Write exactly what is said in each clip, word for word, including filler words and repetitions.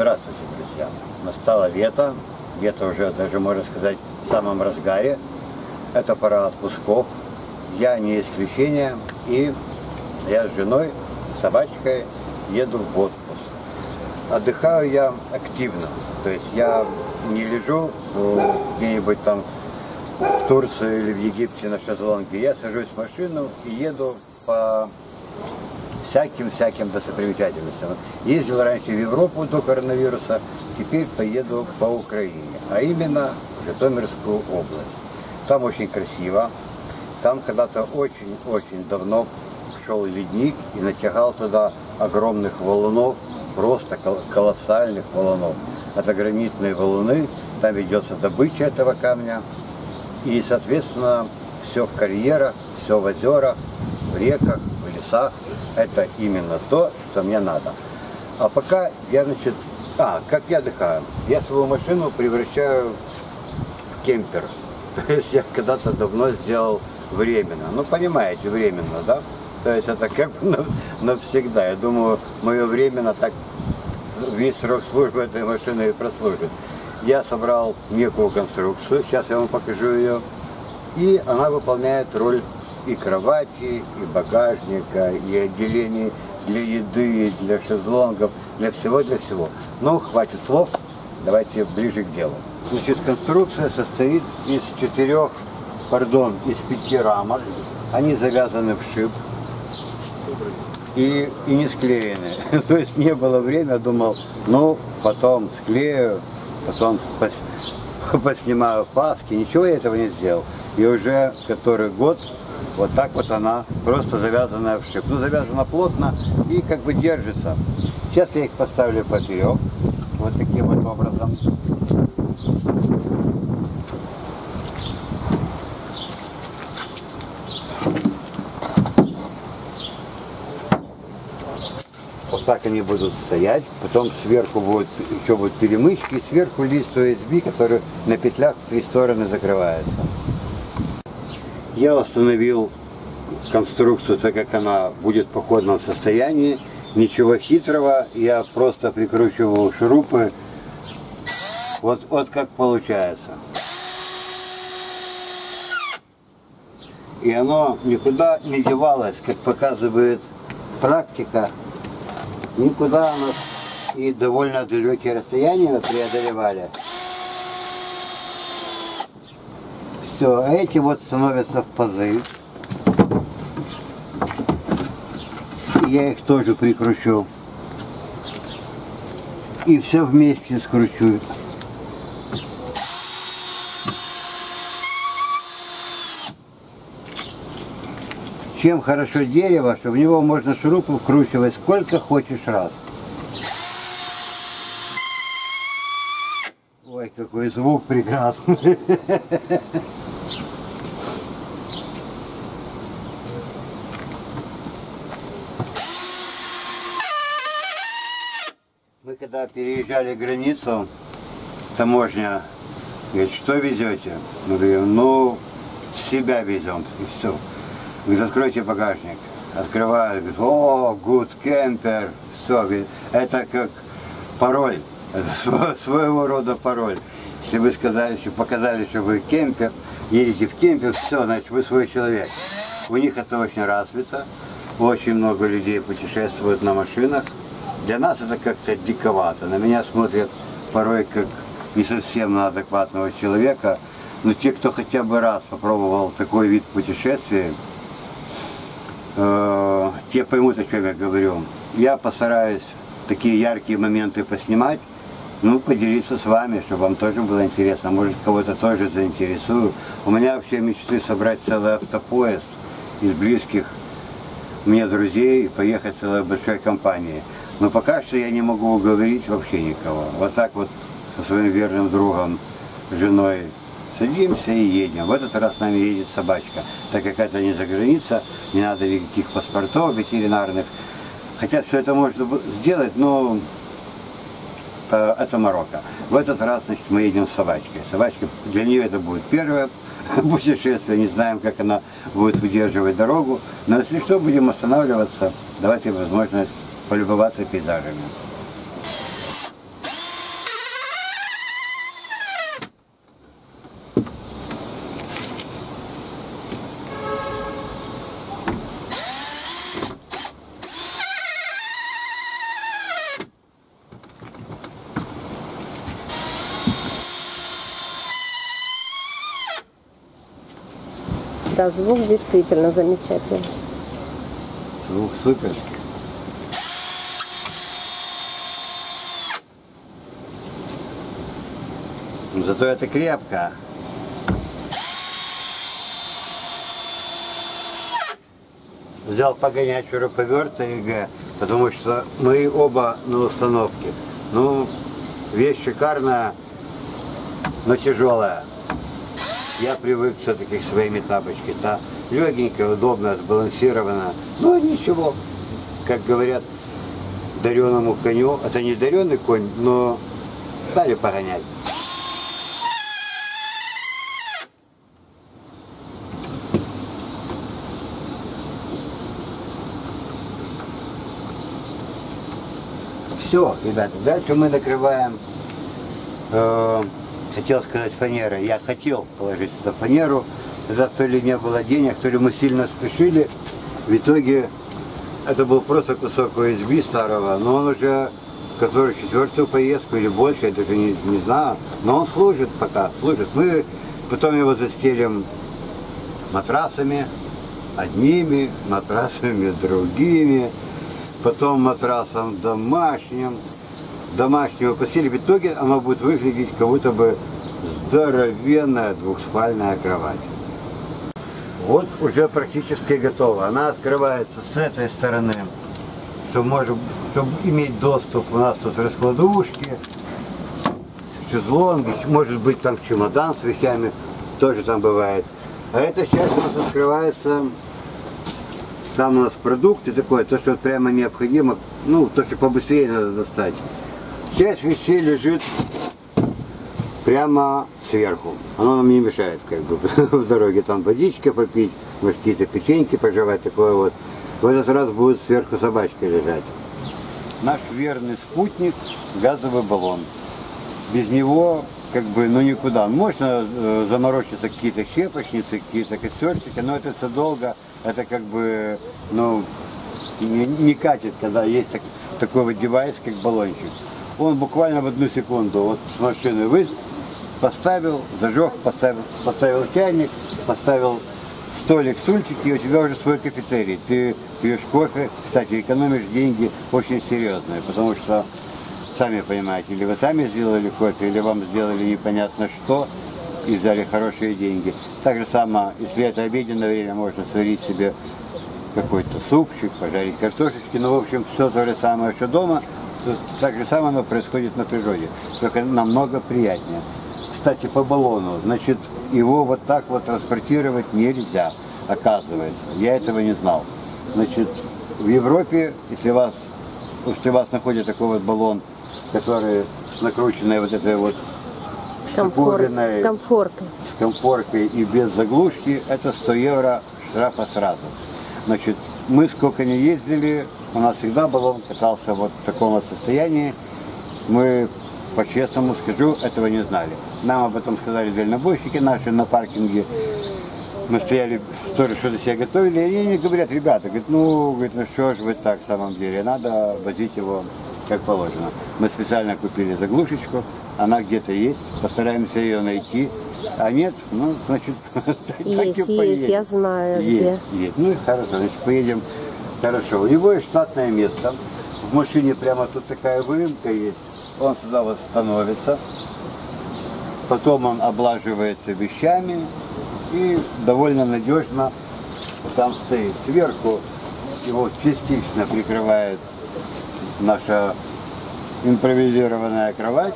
Здравствуйте, друзья! Настало лето, лето уже даже, можно сказать, в самом разгаре. Это пора отпусков. Я не исключение, и я с женой, собачкой еду в отпуск. Отдыхаю я активно, то есть я не лежу где-нибудь там в Турции или в Египте на шезлонге. Я сажусь в машину и еду по всяким-всяким достопримечательностям. Ездил раньше в Европу до коронавируса, теперь поеду по Украине, а именно в Житомирскую область. Там очень красиво, там когда-то очень-очень давно шел ледник и натягал туда огромных валунов, просто колоссальных валунов. Это гранитные валуны, там ведется добыча этого камня, и, соответственно, все в карьерах, все в озерах, в реках, в лесах. Это именно то, что мне надо. А пока я, значит, а, как я отдыхаю, я свою машину превращаю в кемпер. То есть я когда-то давно сделал временно. Ну, понимаете, временно, да? То есть это как бы навсегда. Я думаю, мое временно так весь срок службы этой машины и прослужит. Я собрал некую конструкцию, сейчас я вам покажу ее. И она выполняет роль и кровати, и багажника, и отделений для еды, для шезлонгов, для всего, для всего. Ну, хватит слов, давайте ближе к делу. Значит, конструкция состоит из четырех, пардон, из пяти рамок. Они завязаны в шип и, и не склеены. То есть не было времени, думал, ну, потом склею, потом пос, поснимаю паски. Ничего я этого не сделал. И уже который год вот так вот она, просто завязанная в шип. Ну, завязана плотно и как бы держится. Сейчас я их поставлю поперек, вот таким вот образом. Вот так они будут стоять, потом сверху будут, еще будут перемычки, и сверху лист ю эс би, который на петлях в три стороны закрывается. Я установил конструкцию так, как она будет в походном состоянии. Ничего хитрого, я просто прикручивал шурупы, вот, вот как получается. И оно никуда не девалось, как показывает практика. Никуда оно и довольно далекие расстояния преодолевали. Все, эти вот становятся в пазы. Я их тоже прикручу. И все вместе скручу. Чем хорошо дерево, что в него можно шурупы вкручивать сколько хочешь раз. Ой, какой звук прекрасный. Мы когда переезжали границу, таможня говорит, что везете? Мы говорим, ну, себя везем, и все. Говорит, откройте багажник. Открываю, говорит, о, good camper. Все, говорит, это как пароль, это своего рода пароль. Если вы сказали, что показали, что вы кемпер, едете в кемпер, все, значит, вы свой человек. У них это очень развито, очень много людей путешествуют на машинах. Для нас это как-то диковато, на меня смотрят порой как не совсем на адекватного человека, но те, кто хотя бы раз попробовал такой вид путешествия, э, те поймут, о чем я говорю. Я постараюсь такие яркие моменты поснимать, ну, поделиться с вами, чтобы вам тоже было интересно, может, кого-то тоже заинтересую. У меня вообще мечты собрать целый автопоезд из близких мне друзей и поехать целой большой компанией. Но пока что я не могу уговорить вообще никого. Вот так вот со своим верным другом, женой садимся и едем. В этот раз с нами едет собачка, так как это не за граница, не надо никаких паспортов ветеринарных. Хотя все это можно сделать, но это, это Марокко. В этот раз, значит, мы едем с собачкой. Собачка, для нее это будет первое путешествие, не знаем, как она будет выдерживать дорогу. Но если что, будем останавливаться, давайте возможность полюбоваться пейзажами. Да, звук действительно замечательный. Звук супер. Зато это крепко. Взял погонять шуруповерта ЕГЭ, потому что мы оба на установке. Ну, вещь шикарная, но тяжелая. Я привык все-таки к своими тапочкам. Да? Легенькая, удобная, сбалансированная. Ну, ничего. Как говорят, дареному коню. Это не даренный конь, но стали погонять. Все, ребята, дальше мы накрываем, э, хотел сказать, фанерой. Я хотел положить сюда фанеру, за то ли не было денег, то ли мы сильно спешили. В итоге это был просто кусок о эс бэ старого, но он уже, который четвертую поездку или больше, я даже не, не знаю, но он служит пока, служит. Мы потом его застелим матрасами, одними, матрасами другими. Потом матрасом домашним, домашнего постели. В итоге оно будет выглядеть как будто бы здоровенная двухспальная кровать. Вот уже практически готово. Она открывается с этой стороны, чтобы, может, чтобы иметь доступ. У нас тут раскладушки, шезлонги, может быть там чемодан с вещами, тоже там бывает. А эта часть у нас открывается... Там у нас продукты такое, то, что прямо необходимо, ну, то, что побыстрее надо достать. Часть вещей лежит прямо сверху. Оно нам не мешает, как бы, в дороге. Там водичка попить, может, какие-то печеньки пожевать, такое вот. В этот раз будет сверху собачка лежать. Наш верный спутник – газовый баллон. Без него, как бы, ну, никуда. Можно заморочиться какие-то щепочницы, какие-то костерчики, но это все долго. Это как бы, ну, не, не катит, когда есть так, такой вот девайс, как баллончик. Он буквально в одну секунду вот с машины выз... поставил, зажег, поставил, поставил чайник, поставил столик, стульчики, и у тебя уже свой кафетерий. Ты пьешь кофе, кстати, экономишь деньги очень серьезные, потому что, сами понимаете, или вы сами сделали кофе, или вам сделали непонятно что, и взяли хорошие деньги. Так же само, если это обеденное время, можно сварить себе какой-то супчик, пожарить картошечки. Ну, в общем, все то же самое, что дома. Так же самое оно происходит на природе, только намного приятнее. Кстати, по баллону, значит, его вот так вот транспортировать нельзя, оказывается. Я этого не знал. Значит, в Европе, если вас, если у вас находят такой вот баллон, который накрученный вот этой вот Комфорт, комфорткой. С комфорткой и без заглушки, это сто евро штрафа сразу. Значит, мы сколько не ездили, у нас всегда баллон катался вот в таком вот состоянии. Мы, по-честному скажу, этого не знали. Нам об этом сказали дальнобойщики наши на паркинге. Мы стояли, тоже что-то себе готовили, и они говорят, ребята, говорят, ну, говорят, ну что же вы так в самом деле, надо возить его как положено. Мы специально купили заглушечку, она где-то есть, постараемся ее найти, а нет, ну, значит, так и поедем. Есть, я знаю где. Есть, ну и хорошо, значит, поедем. Хорошо, у него есть штатное место, в машине прямо тут такая выемка есть, он сюда вот становится, потом он облаживается вещами, и довольно надежно там стоит. Сверху его частично прикрывает наша импровизированная кровать.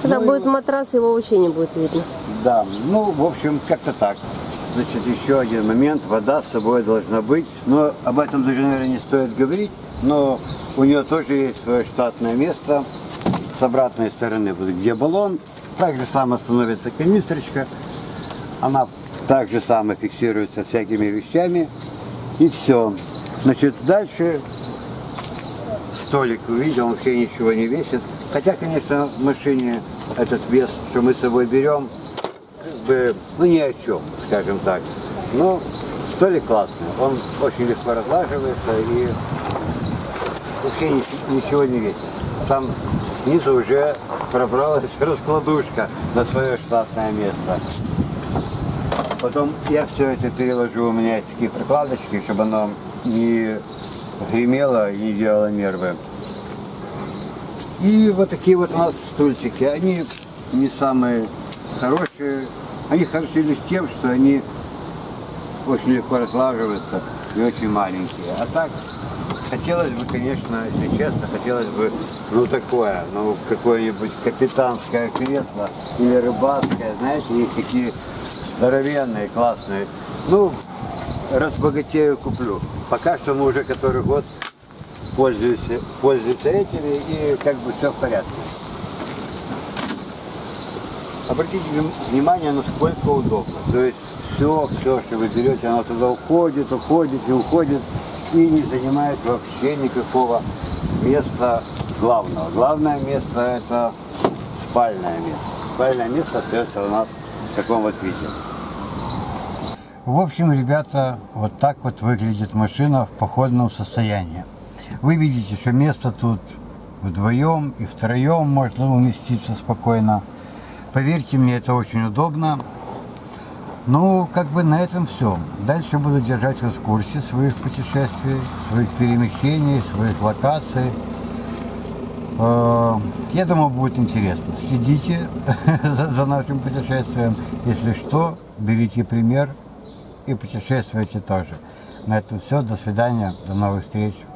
Когда ну, будет и... матрас, его вообще не будет видно. Да, ну, в общем, как-то так. Значит, еще один момент. Вода с собой должна быть. Но об этом даже, наверное, не стоит говорить. Но у нее тоже есть свое штатное место. С обратной стороны, где баллон. Так же само становится канистрочка. Она так же само фиксируется всякими вещами, и все. Значит, дальше столик, увидел, он вообще ничего не весит. Хотя, конечно, в машине этот вес, что мы с собой берем, как бы, ну, ни о чем, скажем так. Но столик классный, он очень легко разлаживается и вообще ничего не весит. Там снизу уже пробралась раскладушка на свое штатное место. Потом я все это переложу, у меня такие прокладочки, чтобы оно не гремело и не делало нервы. И вот такие вот у нас стульчики. Они не самые хорошие. Они хороши лишь тем, что они очень легко разлаживаются и очень маленькие. А так, хотелось бы, конечно, если честно, хотелось бы, ну, такое, ну, какое-нибудь капитанское кресло или рыбацкое, знаете, есть такие здоровенные, классные. Ну, разбогатею, куплю. Пока что мы уже который год пользуемся, пользуемся этими, и как бы все в порядке. Обратите внимание, насколько удобно. То есть все, все, что вы берете, оно туда уходит, уходит и уходит, и не занимает вообще никакого места главного. Главное место — это спальное место. Спальное место остается у нас в таком вот виде. В общем, ребята, вот так вот выглядит машина в походном состоянии. Вы видите, что место тут вдвоем и втроем можно уместиться спокойно. Поверьте мне, это очень удобно. Ну, как бы на этом все. Дальше буду держать вас в курсе своих путешествий, своих перемещений, своих локаций. Я думаю, будет интересно. Следите за, за нашим путешествием. Если что, берите пример и путешествуйте тоже. На этом все. До свидания. До новых встреч.